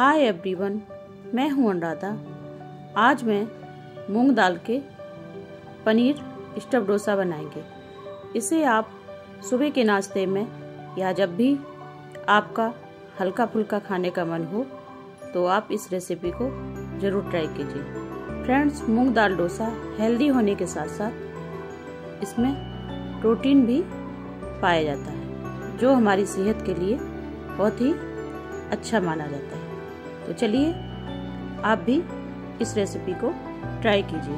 Hi everyone, मैं हूं अनुराधा। आज मैं मूंग दाल के पनीर स्टफ डोसा बनाएंगे। इसे आप सुबह के नाश्ते में या जब भी आपका हल्का फुल्का खाने का मन हो तो आप इस रेसिपी को ज़रूर ट्राई कीजिए। फ्रेंड्स, मूंग दाल डोसा हेल्दी होने के साथ साथ इसमें प्रोटीन भी पाया जाता है जो हमारी सेहत के लिए बहुत ही अच्छा माना जाता है। तो चलिए आप भी इस रेसिपी को ट्राई कीजिए।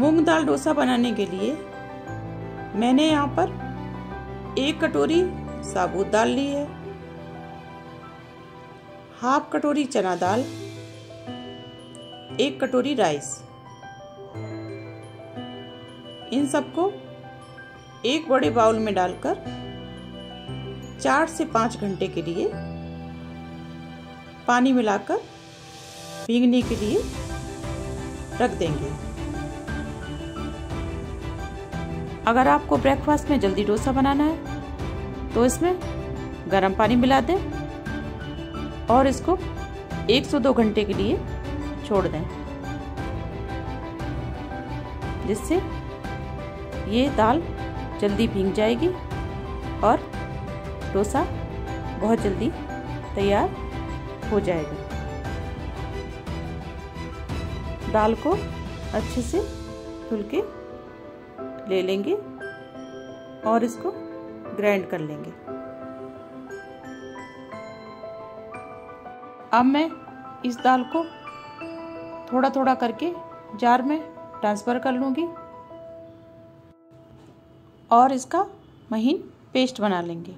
मूंग दाल डोसा बनाने के लिए मैंने यहाँ पर 1 कटोरी साबुत दाल ली है, 1/2 कटोरी चना दाल, 1 कटोरी राइस। इन सबको एक बड़े बाउल में डालकर 4 से 5 घंटे के लिए पानी मिलाकर भीगने के लिए रख देंगे। अगर आपको ब्रेकफास्ट में जल्दी डोसा बनाना है तो इसमें गर्म पानी मिला दें और इसको 1 से 2 घंटे के लिए छोड़ दें, जिससे ये दाल जल्दी भीग जाएगी और डोसा बहुत जल्दी तैयार हो जाएगा। दाल को अच्छे से धुल के ले लेंगे और इसको ग्राइंड कर लेंगे। अब मैं इस दाल को थोड़ा थोड़ा करके जार में ट्रांसफ़र कर लूँगी और इसका महीन पेस्ट बना लेंगे।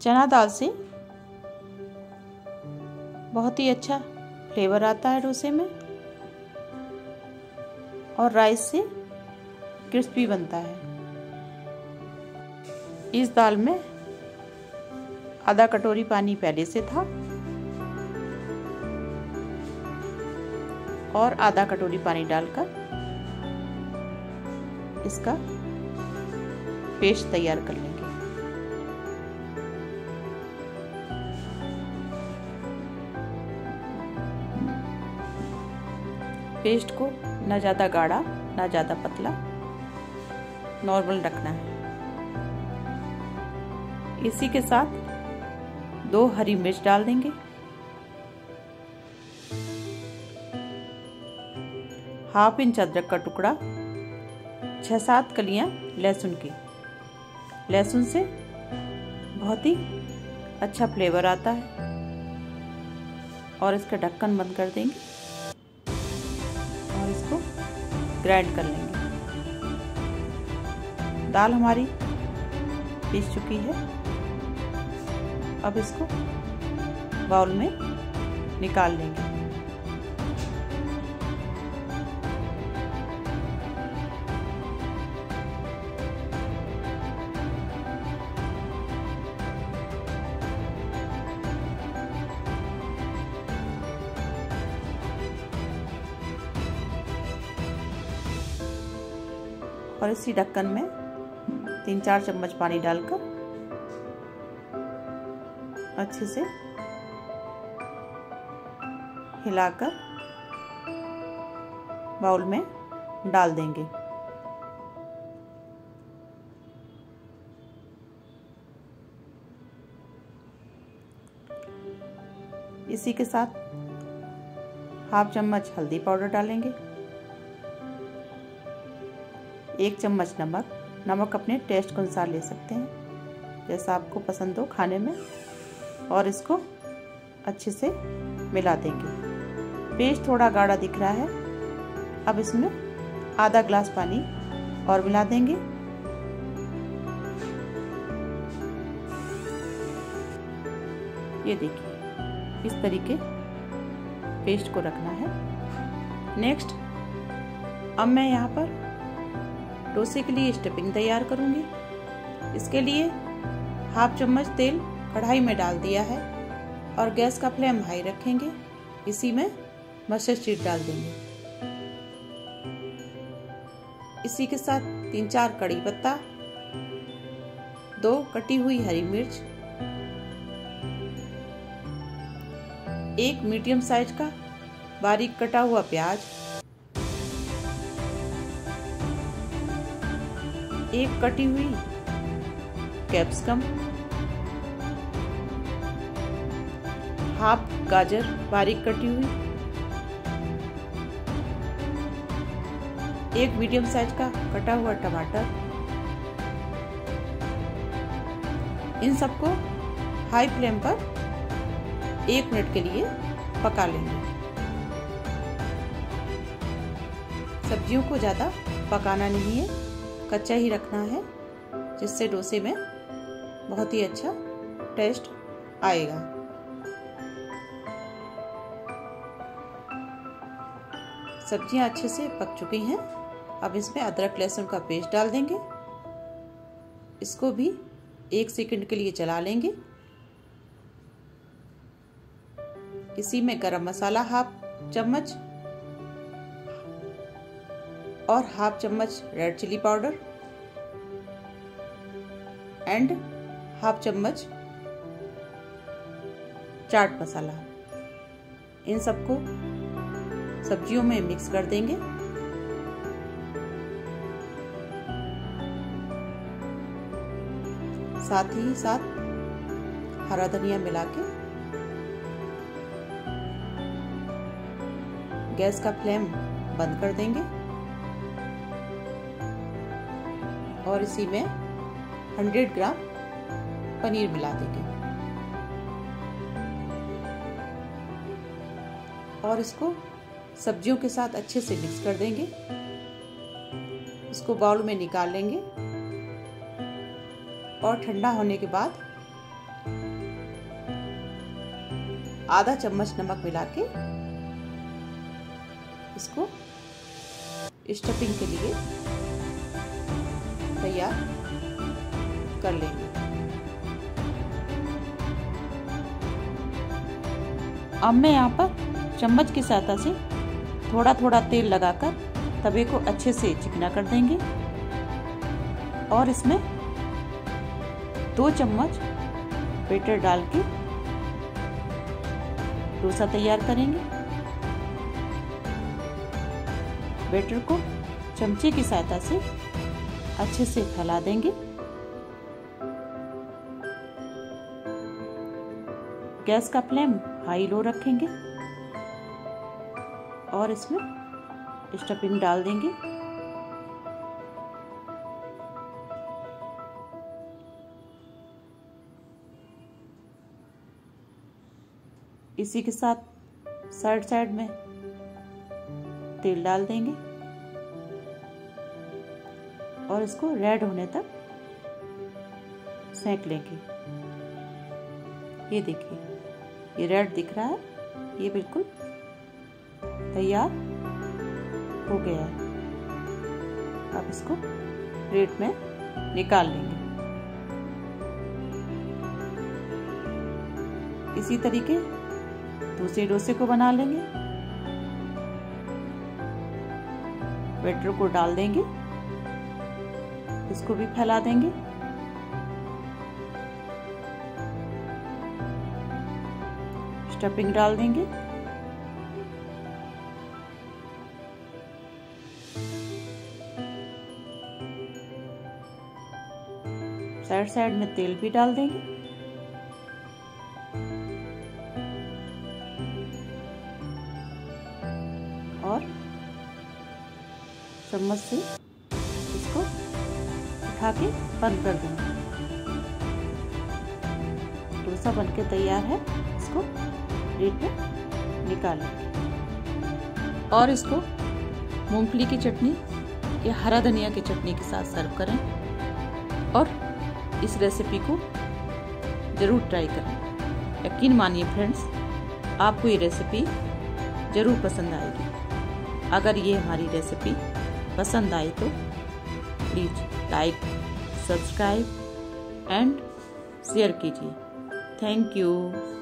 चना दाल से बहुत ही अच्छा फ्लेवर आता है डोसे में और राइस से क्रिस्पी बनता है। इस दाल में 1/2 कटोरी पानी पहले से था और 1/2 कटोरी पानी डालकर इसका पेस्ट तैयार कर लेंगे। पेस्ट को ना ज़्यादा गाढ़ा ना ज़्यादा पतला, नॉर्मल रखना है। इसी के साथ 2 हरी मिर्च डाल देंगे, ½ इंच अदरक का टुकड़ा, 6-7 कलियां लहसुन की। लहसुन से बहुत ही अच्छा फ्लेवर आता है और इसका ढक्कन बंद कर देंगे। इसको ग्राइंड कर लेंगे। दाल हमारी पीस चुकी है, अब इसको बाउल में निकाल लेंगे। और इसी ढक्कन में 3-4 चम्मच पानी डालकर अच्छे से हिलाकर बाउल में डाल देंगे। इसी के साथ ½ चम्मच हल्दी पाउडर डालेंगे, 1 चम्मच नमक। नमक अपने टेस्ट के अनुसार ले सकते हैं, जैसा आपको पसंद हो खाने में। और इसको अच्छे से मिला देंगे। पेस्ट थोड़ा गाढ़ा दिख रहा है, अब इसमें 1/2 ग्लास पानी और मिला देंगे। ये देखिए, इस तरीके पेस्ट को रखना है। नेक्स्ट, अब मैं यहाँ पर डोसे के लिए स्टफिंग तैयार करूंगी। इसके लिए ½ चम्मच तेल कढ़ाई में डाल दिया है और गैस का फ्लेम हाई रखेंगे। इसी में मस्टर्ड सीड डाल देंगे। इसी के साथ 3-4 कड़ी पत्ता दो कटी हुई हरी मिर्च, एक मीडियम साइज का बारीक कटा हुआ प्याज, एक कटी हुई कैप्सिकम, हाफ गाजर बारीक कटी हुई, एक मीडियम साइज का कटा हुआ टमाटर। इन सबको हाई फ्लेम पर 1 मिनट के लिए पका लेंगे। सब्जियों को ज़्यादा पकाना नहीं है, कच्चा ही रखना है, जिससे डोसे में बहुत ही अच्छा टेस्ट आएगा। सब्जियां अच्छे से पक चुकी हैं। अब इसमें अदरक लहसुन का पेस्ट डाल देंगे। इसको भी 1 सेकंड के लिए चला लेंगे। इसी में गरम मसाला हाफ चम्मच और हाफ चम्मच red chilli powder and half चम्मच चाट मसाला, इन सबको सब्जियों में मिक्स कर देंगे। साथ ही साथ हरा धनिया मिला के गैस का फ्लेम बंद कर देंगे और इसी में 100 ग्राम पनीर मिला देंगे और इसको सब्जियों के साथ अच्छे से मिक्स कर देंगे। इसको बाउल में निकाल लेंगे और ठंडा होने के बाद आधा चम्मच नमक मिला के इसको स्टफिंग के लिए तैयार कर लेंगे। अब मैं यहाँ पर चम्मच की सहायता से थोड़ा थोड़ा तेल लगाकर तवे को अच्छे से चिकना कर देंगे और इसमें 2 चम्मच बेटर डाल के डोसा तैयार करेंगे। बेटर को चमचे की सहायता से अच्छे से फैला देंगे। गैस का फ्लेम हाई लो रखेंगे और इसमें स्टफिंग डाल देंगे। इसी के साथ साइड साइड में तेल डाल देंगे और इसको रेड होने तक सेंक लेंगे। ये देखिए, ये रेड दिख रहा है, ये बिल्कुल तैयार हो गया है। अब इसको प्लेट में निकाल लेंगे। इसी तरीके दूसरे डोसे को बना लेंगे। बैटर को डाल देंगे, इसको भी फैला देंगे स्टफिंग डाल देंगे साइड साइड में तेल भी डाल देंगे और चम्मच से इसको उठा के बंद कर देंगे। डोसा बनके तैयार है। इसको प्लेट में निकालें और इसको मूंगफली की चटनी या हरा धनिया की चटनी के साथ सर्व करें और इस रेसिपी को ज़रूर ट्राई करें। यकीन मानिए फ्रेंड्स, आपको ये रेसिपी ज़रूर पसंद आएगी। अगर ये हमारी रेसिपी पसंद आए तो please like, subscribe and share कीजिए। Thank you.